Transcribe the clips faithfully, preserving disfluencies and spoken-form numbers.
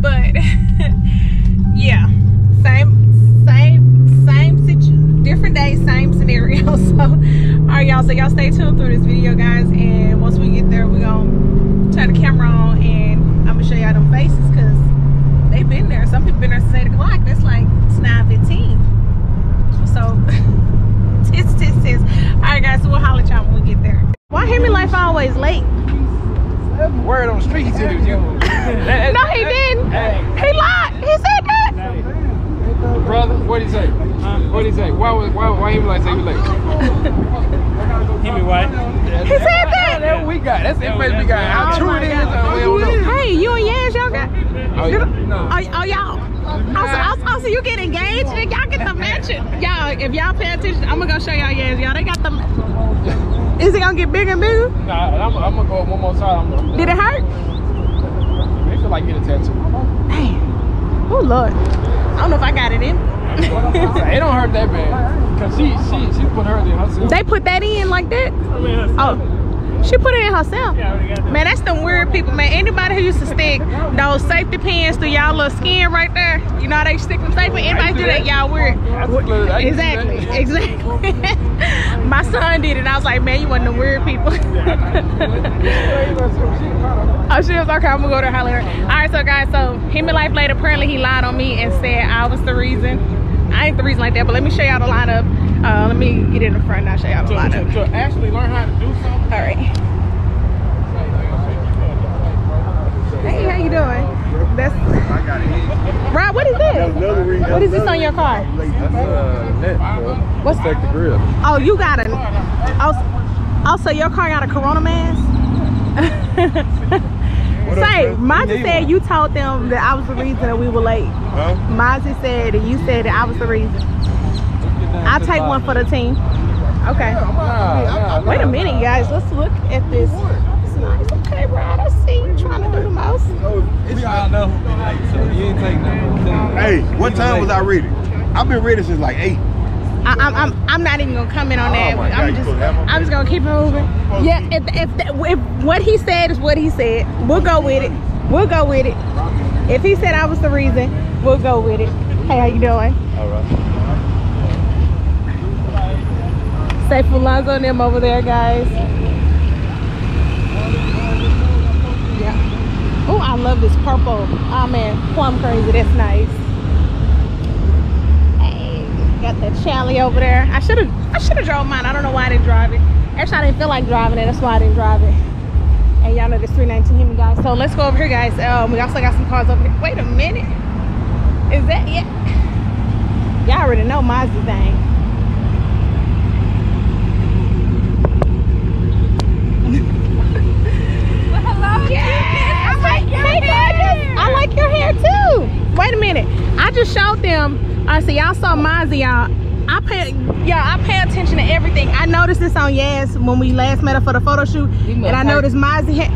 But yeah, same same same situ different day, same scenario. So alright y'all, so y'all stay tuned through this video guys, and once we get there we're gonna turn the camera on and I'm gonna show y'all them faces, because they've been there. Some people been there since eight o'clock. That's like it's nine fifteen. So tis tis tis. Alright guys, so we'll holler at y'all when we get there. Why Hemi Life always late? Word on the street he said it was you. No he didn't. Hey. He lied. He said that. Hey. Brother, what did he say? Um, what did he say? Why was why why Hemi Life say we late? Hemi White. He said that. That we got. That's the information we got. How true it is. Hey, you and Yaz y'all got. Oh yeah. No. Oh, oh y'all. Also, also, so you get engaged and y'all get the mansion. Y'all, if y'all pay attention, I'm gonna go show y'all. Yes, y'all, they got the. Is it gonna get bigger and bigger? Nah, I'm, I'm gonna go one more time. I'm, I'm Did it hurt? They feel like get a tattoo. Damn. Oh lord. I don't know if I got it in. It don't hurt that bad. Cause she, she, she put her in herself. They put that in like that? I mean, oh. She put it in herself. Man, that's them weird people, man. Anybody who used to stick those safety pins through y'all little skin right there, you know how they stick them safety? Anybody do that, y'all weird. Exactly, exactly. My son did it and I was like, man, you one of them weird people. Oh, she was okay, I'm gonna go to holler. Alright, so guys, so Hemi Life later, apparently he lied on me and said I was the reason. I ain't the reason like that, but let me show y'all the lineup. Uh, let me get in the front and I'll show y'all the lineup. So, so actually learn how to do something. All right. Hey, how you doing? That's. I got it. Rob, what is this? What is this on your car? Uh, that, uh, What's that? The grill. Oh, you got it. Also, your car got a Corona mask. Say, Mozzie said you told them that I was the reason that we were late. Huh? Mozzie said that you said that I was the reason. I'll take one for the team. Okay. Nah, nah, Wait a minute, guys. Let's look at this. It's nice. Okay, bro. I see you trying to do the most. Hey, what time was I ready? I've been ready since like eight. I, I'm, I'm, I'm not even gonna comment on that. Oh I'm God, just, I'm just gonna keep it moving. Yeah, if, if, if what he said is what he said, we'll go with it. We'll go with it. If he said I was the reason, we'll go with it. Hey, how you doing? All right. Seifu Lonzo and them over there, guys. Yeah. Oh, I love this purple. Oh man, plum crazy. That's nice. Got that Charlie over there. I should have I should have drove mine. I don't know why I didn't drive it. Actually, I didn't feel like driving it. That's why I didn't drive it. And y'all know this three nineteen Hemi guys. So let's go over here, guys. Um, we also got some cars over here. Wait a minute. Is that it? Y'all already know Mozzie thing. Well, hello. Yes. I like your hey, hair. I like your hair too. Wait a minute. I just showed them. Alright, so y'all saw Mozzie, y'all. I pay, yeah, I pay attention to everything. I noticed this on Yaz when we last met her for the photo shoot, and I noticed Mozzie had.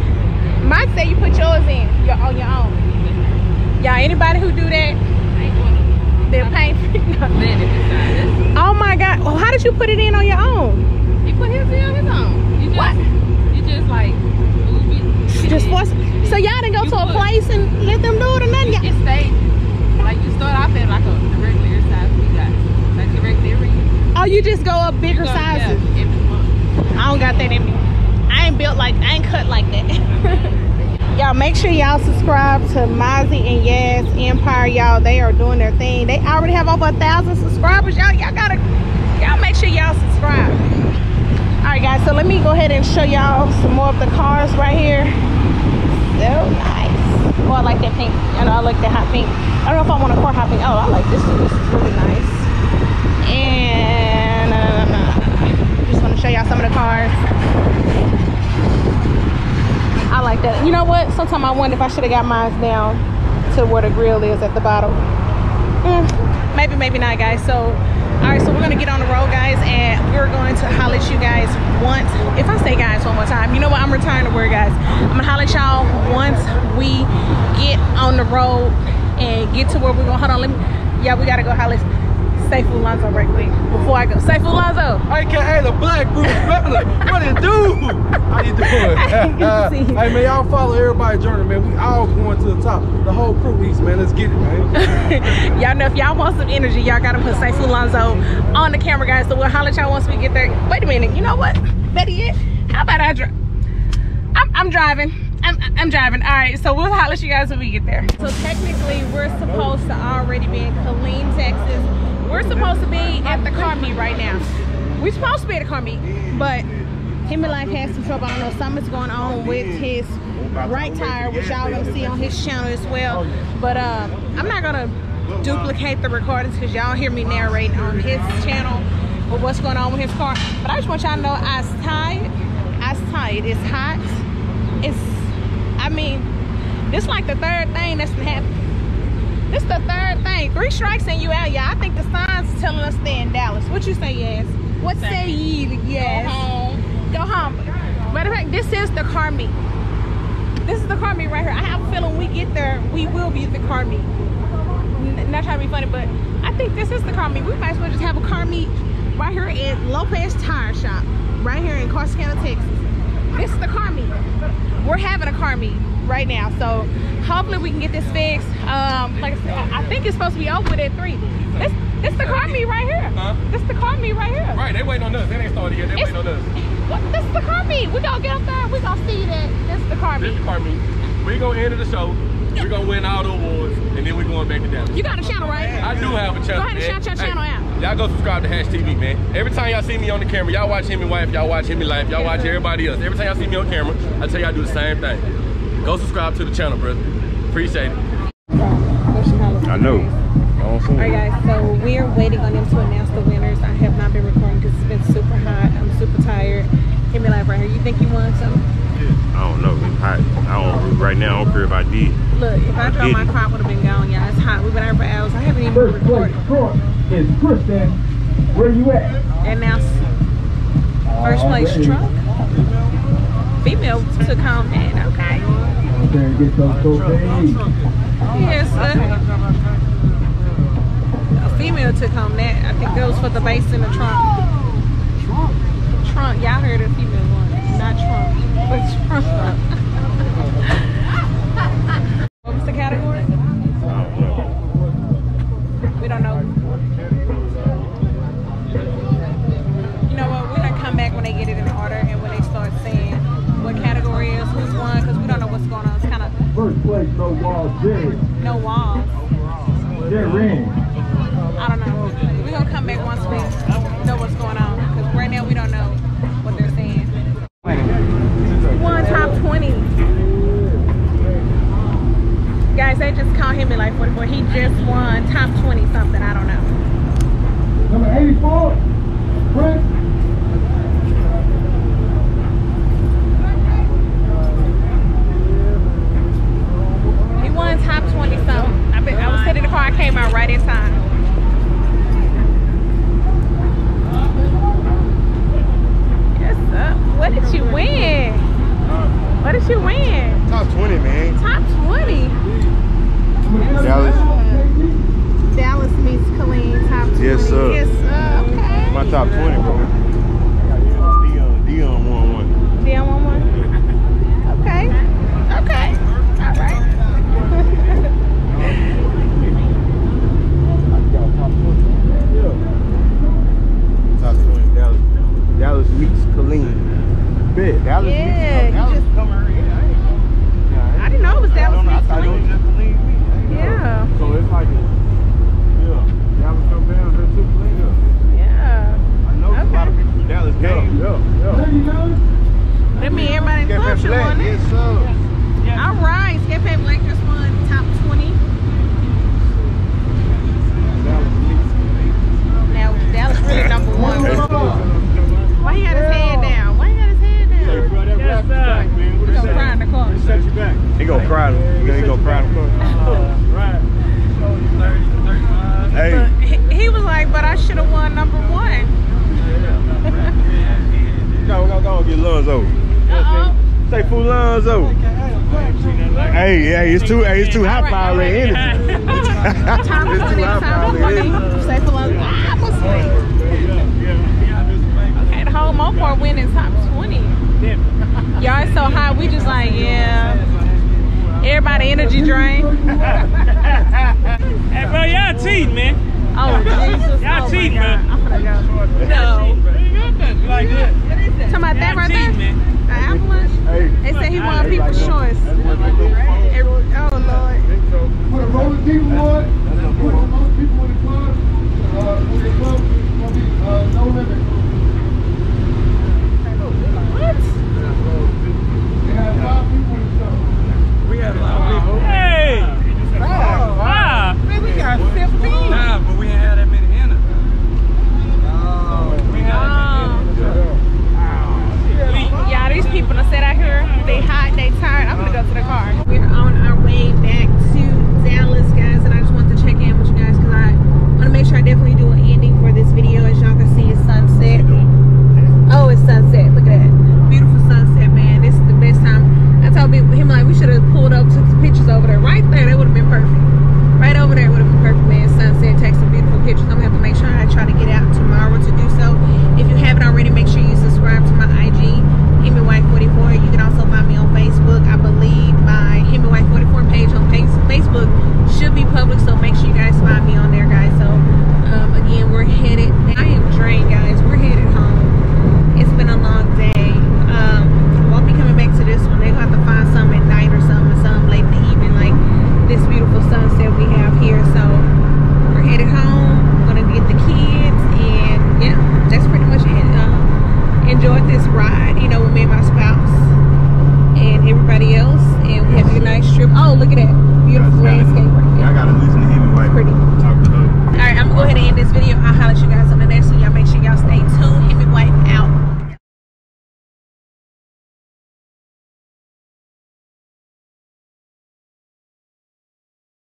Mozzie said you put yours in, you're on your own. Y'all, anybody who do that, they're painful. Oh my God! Well, how did you put it in on your own? He put his in on his own. You just, what? You just like. You just force. So y'all didn't go you to put, a place and let them do it or nothing. It stayed. Like you start off at like a the regular size we got. Like the regular. Oh, you just go up bigger go, sizes? Yeah, every month. I don't got that in me. I ain't built like, I ain't cut like that. Y'all make sure y'all subscribe to Mozzie and Yaz Empire, y'all. They are doing their thing. They already have over a thousand subscribers. Y'all y'all gotta, y'all make sure y'all subscribe. All right guys, so let me go ahead and show y'all some more of the cars right here. So nice. Oh, I like that pink. I know I like that hot pink. I don't know if I want a core hot pink. Oh, I like this one. This is really nice. And uh, just want to show y'all some of the cars. I like that. You know what? Sometimes I wonder if I should have got mine down to where the grill is at the bottom. Mm, maybe, maybe not, guys. So, all right. So we're gonna get on the road, guys, and we're going to holler at you guys once. If I say guys one more time, you know what? I'm returning the word, guys. I'm gonna holler at y'all once we get on the road and get to where we're gonna. Hold on, let me. Yeah, we gotta go holler. Seifu Lonzo right quick before I go. Seifu Lonzo, A K A the Black Bruce Butler. What it do? How you doing? Uh, hey man, y'all follow everybody's journey, man. We all going to the top. The whole crew eats, man. Let's get it, man. Y'all know if y'all want some energy, y'all gotta put Seifu Lonzo on the camera, guys. So we'll holler at y'all once we get there. Wait a minute. You know what? Better yet, how about I drive? I'm, I'm driving. I'm, I'm driving. All right, so we'll holler at you guys when we get there. So technically, we're supposed to already be in Killeen, Texas. We're supposed to be at the car meet right now. We're supposed to be at the car meet, but him and Life had some trouble. I don't know, something's going on with his right tire, which y'all gonna see on his channel as well. But uh, I'm not gonna duplicate the recordings because y'all hear me narrating on his channel with what's going on with his car. But I just want y'all to know, I was tired. I was tired. It's hot. It's I mean, this like the third thing that's happened. This the third thing. Three strikes and you out, yeah. I think the sign's telling us stay in Dallas. What you say, yes? What say ye, yes? Go home. Go home. Matter of fact, this is the car meet. This is the car meet right here. I have a feeling we get there, we will be at the car meet. N not trying to be funny, but I think this is the car meet. We might as well just have a car meet right here at Lopez Tire Shop, right here in Carscanna, Texas. This is the car meet. We're having a car meet right now, so hopefully we can get this fixed. Um, like I said, I think it's supposed to be over at three. This, this the car meet right here. Huh? This the car meet right here. Right, they waiting on us. They ain't started yet. They waiting on us. What? This is the car meet. We gonna get up there. We gonna see that. This is the car meet. This the car meet. We gonna end the show. We're gonna win all the awards, and then we're going back to Dallas. You got a channel, right? I do have a channel. Go ahead and shout your channel out. Y'all go subscribe to Hash T V, man. Every time y'all see me on the camera, y'all watch him and wife, y'all watch him and life, y'all watch everybody else. Every time y'all see me on camera, I tell y'all do the same thing. Go subscribe to the channel, brother. Appreciate it. I know. All right, guys, so we're waiting on them to announce the winners. I have not been recording because it's been super hot. I'm super tired. Him and life right here. You think you won something? I don't know. It's hot. I don't right now. I don't care if I did. Look, if I, I drove my car, I would have been gone, y'all. It's hot. We've been out for hours. I haven't even First recorded. First place is Kristen. Where you at? And now, first place uh, truck. Female took home that. Okay. I'm trying to get those cocaine. Yes, sir. A female took home that. I think that was for the base in the trunk. Trunk. Trunk. Y'all heard a female one. Not Trump, but Trump. What was the category? We don't know. You know what? We're going to come back when they get it in order and when they start saying what category is, who's won, because we don't know what's going on. It's kind of. First place, no walls, dead. No walls. They're in. I don't know. We're going to come back once we know what's going on, because right now we don't know what they're saying. One top twenty. Guys, they just called him in like forty-four. He just won top twenty something. I don't know. Number eighty-four, Prince. He won top twenty something. I bet I was sitting in the car. I came out right in time. What did you win? What did you win? Top twenty, man. Top twenty? Dallas. Dallas meets Killeen, top twenty. Yes, sir. Yes, sir. Okay. My top twenty, bro. Dion, Dion won one. Dion won one? Okay. Okay. All right. Top twenty, Dallas. Dallas meets Killeen. Big. Dallas yeah, Dallas just, I didn't know it was Dallas meets Killeen. Yeah. So it's like, a, yeah, Dallas come down here to Killeen. Yeah. I know okay. A lot of people from Dallas came. Yeah, yeah. Let me hear everybody inclusion on it. Yes, sir. Yeah. All right, Scapehead Black just won top twenty. Now, Dallas really number one. Why he got his head down? Why he got his Yes, back, man. What gonna cry in the car. Set you back. He gonna cry. He gonna, he gonna cry in the car. Right. Hey. He, he was like, but I should have won number one. Yeah. Go, go, go get Lonzo. Uh oh. Say Seifu Lonzo. Hey, hey, it's too, hey, it's too hot for our energy. Tommy, my name, Tommy, my name, Seifu Lonzo. Ah, what's that? Okay, the whole Mopar went in top twenty. Y'all so hot, we just like, yeah. Everybody energy drain. Hey, bro, y'all cheating, man. Oh, Jesus. Y'all oh, cheating, man. I'm gonna go. No. Like that. Talking about that right there? An avalanche? Hey, they said he won people's choice. Oh, Lord. For the most people, for the most people in the club, uh, for the club, it's going to be no limit.